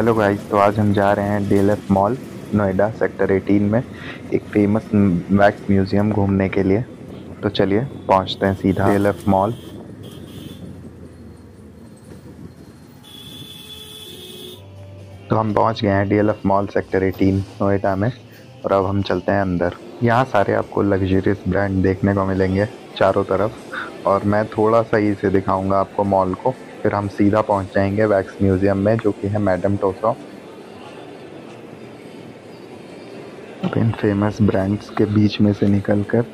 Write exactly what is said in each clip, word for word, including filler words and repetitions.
Hello guys, तो आज हम जा रहे हैं डीएलएफ मॉल नोएडा सेक्टर अठारह में एक फेमस वैक्स म्यूज़ियम घूमने के लिए। तो चलिए पहुंचते हैं सीधा डीएलएफ मॉल। तो हम पहुंच गए हैं डीएलएफ मॉल सेक्टर अठारह नोएडा में और अब हम चलते हैं अंदर। यहाँ सारे आपको लग्जरियस ब्रांड देखने को मिलेंगे चारों तरफ और मैं थोड़ा सा ही से दिखाऊँगा आपको मॉल को, फिर हम सीधा पहुंच जाएंगे वैक्स म्यूज़ियम में जो कि है मैडम टोसो। इन फेमस ब्रांड्स के बीच में से निकलकर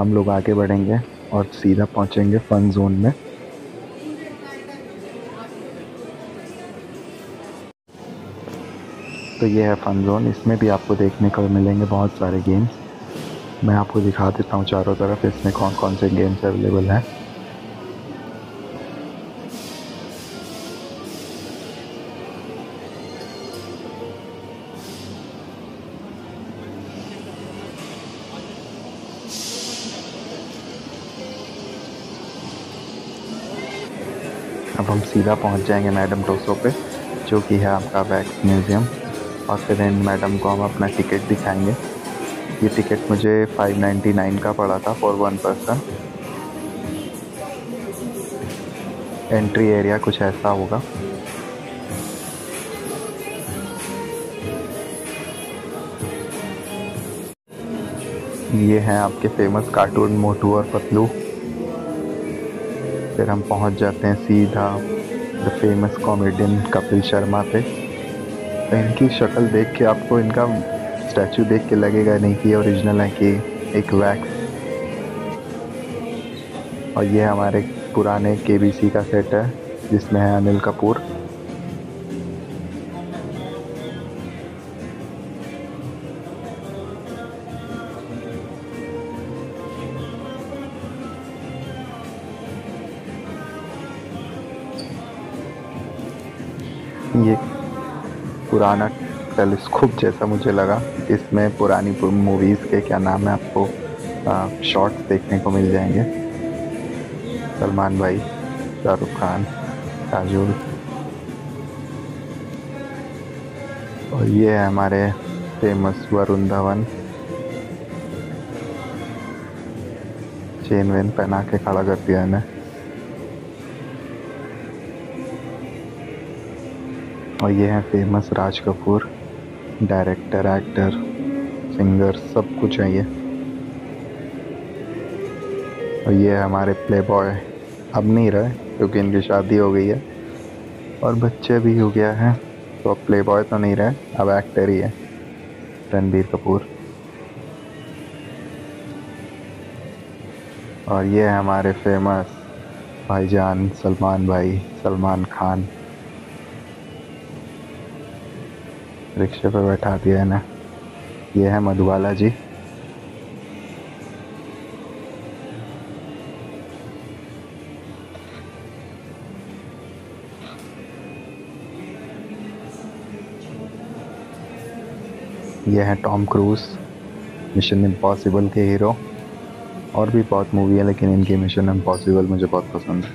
हम लोग आगे बढ़ेंगे और सीधा पहुंचेंगे फन जोन में। तो ये है फन जोन, इसमें भी आपको देखने को मिलेंगे बहुत सारे गेम्स। मैं आपको दिखा देता हूँ चारों तरफ इसमें कौन कौन से गेम्स अवेलेबल हैं। अब हम सीधा पहुंच जाएंगे मैडम टोसो पे जो कि है आपका वैक्स म्यूज़ियम और फिर इन मैडम को हम अपना टिकट दिखाएंगे। ये टिकट मुझे फाइव नाइन्टी नाइन का पड़ा था for one person. Entry area कुछ ऐसा होगा। ये हैं आपके फेमस कार्टून मोटू और पतलू। फिर हम पहुंच जाते हैं सीधा the famous comedian Kapil Sharma पे। इनकी शक्ल देख के आपको इनका स्टैचू देख के लगेगा नहीं कि ये ओरिजिनल है कि एक वैक्स। और ये हमारे पुराने केबीसी का सेट है जिसमें है अनिल कपूर। ये पुराना टेलीस्कोप जैसा मुझे लगा, इसमें पुरानी मूवीज़ के क्या नाम है आपको शॉट्स देखने को मिल जाएंगे। सलमान भाई, शाहरुख खान, काजोल। और ये है हमारे फेमस वरुण धवन, चेन वेन पहना के खड़ा कर दिया इन्हें। और ये हैं famous Raj Kapoor, director, actor, singer, सब कुछ है ये। और ये हमारे प्ले बॉय, अब नहीं रहे क्योंकि इनकी शादी हो गई है और बच्चे भी हो गया है, तो अब प्ले बॉय तो नहीं रहे, अब एक्टर ही है, रणबीर कपूर। और ये है हमारे फेमस भाईजान सलमान भाई, सलमान खान। रिक्शे पर बैठा दिया है ना। ये है मधुबाला जी। ये है टॉम क्रूज, मिशन इम्पॉसिबल के हीरो। और भी बहुत मूवी है लेकिन इनकी मिशन इम्पॉसिबल मुझे बहुत पसंद है।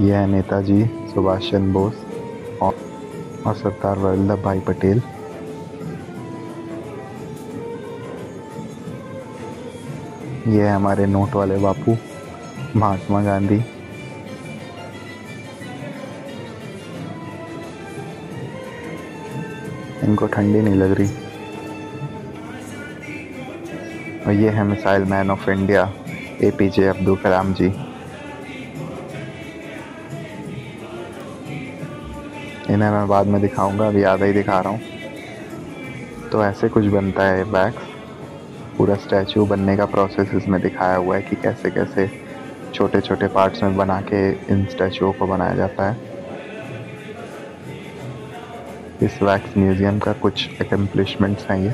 यह है नेताजी सुभाष चंद्र बोस और, और सरदार वल्लभ भाई पटेल। यह है हमारे नोट वाले बापू, महात्मा गांधी। इनको ठंडी नहीं लग रही। और ये है missile man of India APJ Abdul Kalam ji. इन्हें मैं बाद में दिखाऊंगा, अभी आधा ही दिखा रहा हूँ। तो ऐसे कुछ बनता है वैक्स, पूरा स्टैचू बनने का प्रोसेस इसमें दिखाया हुआ है कि कैसे कैसे छोटे छोटे पार्ट्स में बना के इन स्टैचुओं को बनाया जाता है। इस वैक्स म्यूज़ियम का कुछ अकम्प्लिशमेंट्स हैं ये।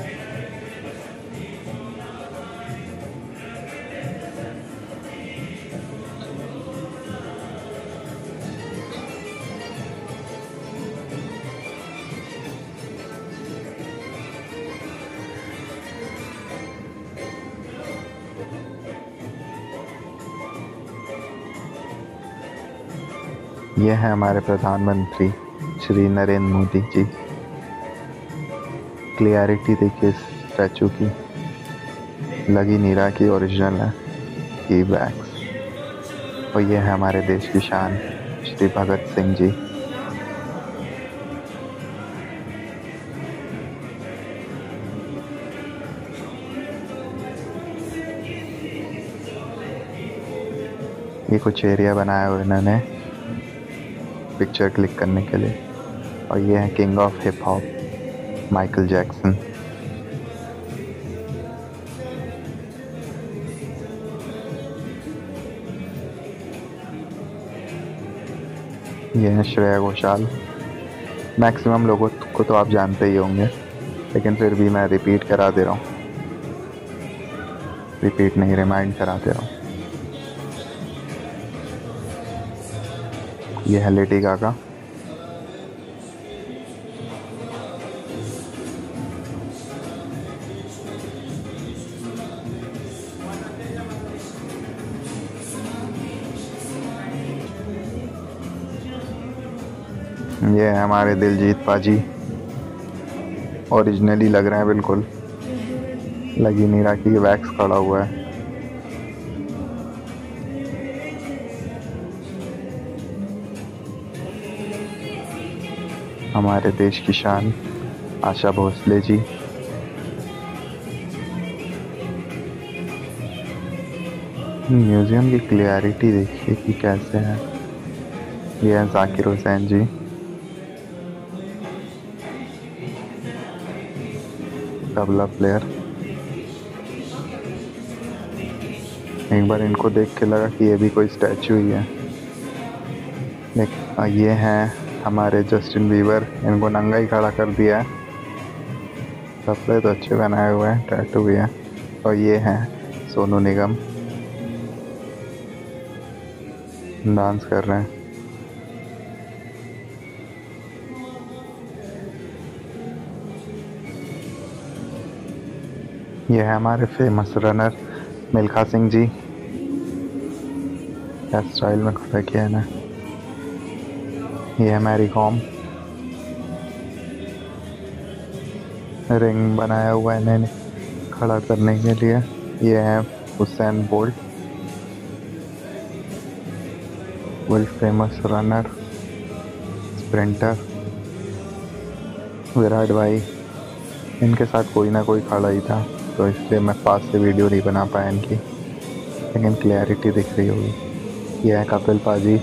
ये है हमारे प्रधानमंत्री श्री नरेंद्र मोदी जी। क्लियरिटी देखिए स्टैचू की, लगी नीरा की ओरिजिनल है की बैग्स। और ये है हमारे देश की शान श्री भगत सिंह जी। ये कुछ एरिया बनाया हुआ इन्होंने पिक्चर क्लिक करने के लिए। और ये है king of hip hop Michael Jackson. ये है श्रेया घोषाल। मैक्सिमम लोगों को तो आप जानते ही होंगे, लेकिन फिर भी मैं रिपीट करा दे रहा हूँ, रिपीट नहीं रिमाइंड करा दे रहा हूँ। ये है लेडी गागा। ये है हमारे दिलजीत पाजी, ओरिजिनली लग रहे हैं बिल्कुल, लगी नीरा की वैक्स खड़ा हुआ है। हमारे देश की शान आशा भोसले जी। म्यूज़ियम की क्लियरिटी देखिए कि कैसे है। ये है जाकिर हुसैन जी। तबला प्लेयर। एक बार इनको देख के लगा कि ये भी कोई स्टैचू ही है। देख, ये है हमारे जस्टिन बीबर। इनको नंगा ही खड़ा कर दिया है। कपड़े तो अच्छे बनाए हुए हैं, टैटू भी है। और ये हैं सोनू निगम, डांस कर रहे हैं। ये है हमारे फेमस रनर मिल्खा सिंह जी। क्या स्टाइल में खड़ा किया है ना। ये है मैरी कॉम, रिंग बनाया हुआ है इन्हें खड़ा करने के लिए। ये है Usain Bolt, world famous runner sprinter. Virat भाई, इनके साथ कोई ना कोई खड़ा ही था, तो इसलिए मैं पास से वीडियो नहीं बना पाया इनकी, लेकिन क्लैरिटी दिख रही होगी। यह है कपिल पाजी,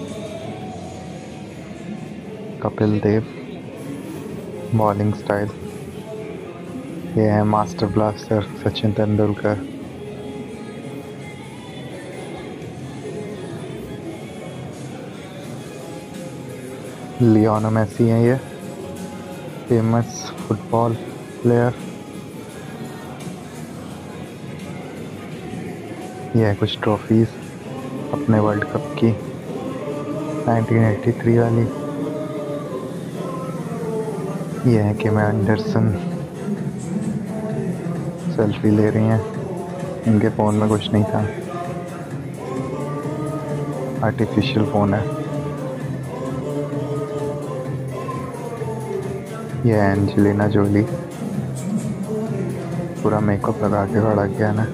कपिल देव, बॉलिंग स्टाइल। ये है master blaster Sachin Tendulkar. Lionel Messi हैं ये, फेमस फुटबॉल प्लेयर। ये है कुछ ट्रॉफीज़ अपने वर्ल्ड कप की, नाइनटीन एटी थ्री वाली। ये है कि मैं एंडरसन सेल्फी ले रही हैं। इनके फ़ोन में कुछ नहीं था, आर्टिफिशियल फ़ोन है। ये है एंजेलिना जोली, पूरा मेकअप लगा के खड़ा किया ना।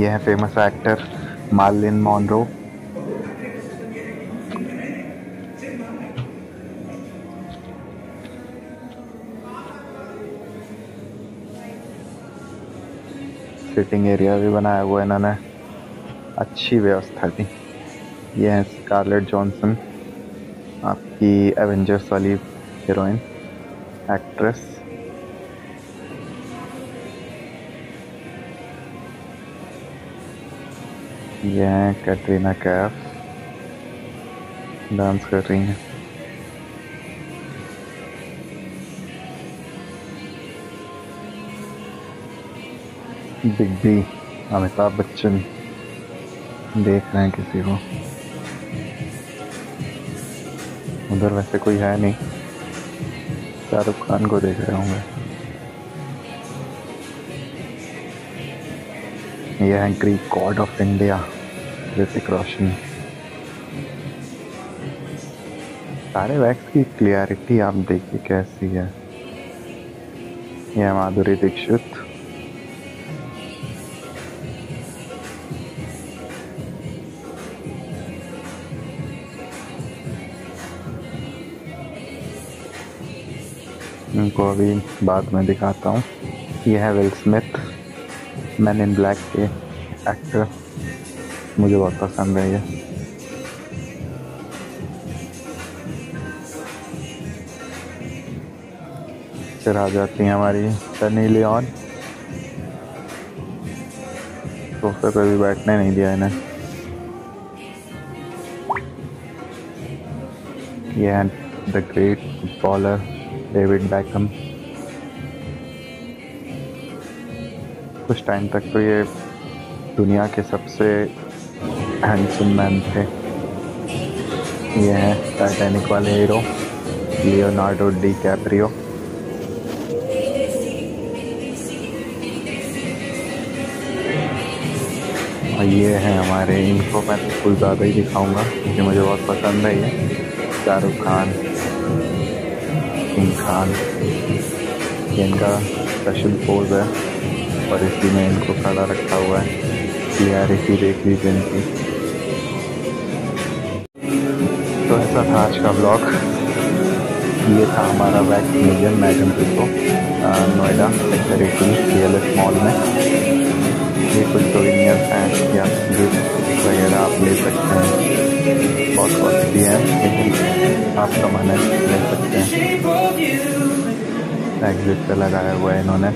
यह है famous actor Marilyn Monroe. Sitting area भी बनाया हुआ है इन्होंने, अच्छी व्यवस्था थी। यह है स्कारलेट जॉनसन, आपकी एवेंजर्स वाली हीरोइन एक्ट्रेस। ये हैं कैटरीना कैफ, डांस कर रही हैं। बिग बी, अमिताभ बच्चन देख रहे हैं किसी को। उधर वैसे कोई है नहीं, शाहरुख खान को देख रहे होंगे। ये है Greek god of India Hrithik Roshan. सारे वैक्स की क्लियरिटी आप देखिए कैसी है। यह माधुरी दीक्षित। इनको अभी बाद में दिखाता हूँ। यह है Will Smith, man in black के एक्टर, मुझे बहुत पसंद है ये। फिर आ जाती हैं हमारी सनी लियोन। सोफे पर भी बैठने नहीं दिया इन्हें। यह है the great footballer David Beckham. कुछ टाइम तक तो ये दुनिया के सबसे हैंडसम मैन थे। यह है टाइटैनिक वाले हीरो लियोनार्डो डी कैप्रियो। और ये है हमारे, इनको मैं कुछ ज़्यादा ही दिखाऊंगा क्योंकि मुझे बहुत पसंद है ये। शाहरुख खान, किंग खान, इनका स्पेशल पोज है और इसी में इनको खड़ा रखा हुआ है। क्लियरिटी देख लीजिए इनकी। तो ऐसा था आज का ब्लॉग। ये था हमारा wax museum Madame Tussauds Noida sector अठारह डीएलएफ मॉल में। ये कुछ सोवेनियर हैं या गिफ्ट वगैरह आप ले सकते हैं। बहुत कॉस्टली है लेकिन आप सामान ले सकते हैं। एग्जिट पे लगाया हुआ है इन्होंने।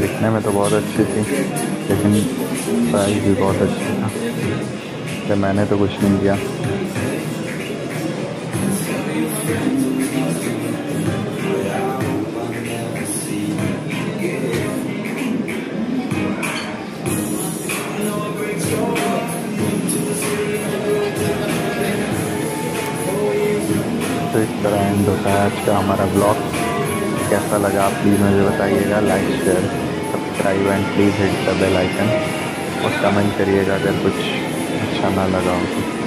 दिखने में तो बहुत अच्छी थी लेकिन प्राइस भी बहुत अच्छी था, तो मैंने तो कुछ नहीं किया। तो इस तरह एंड होता है आज का हमारा ब्लॉग। कैसा लगा आप प्लीज़ मुझे बताइएगा। Like, share, subscribe and please hit the bell icon और कमेंट करिएगा अगर कुछ अच्छा ना लगा हो।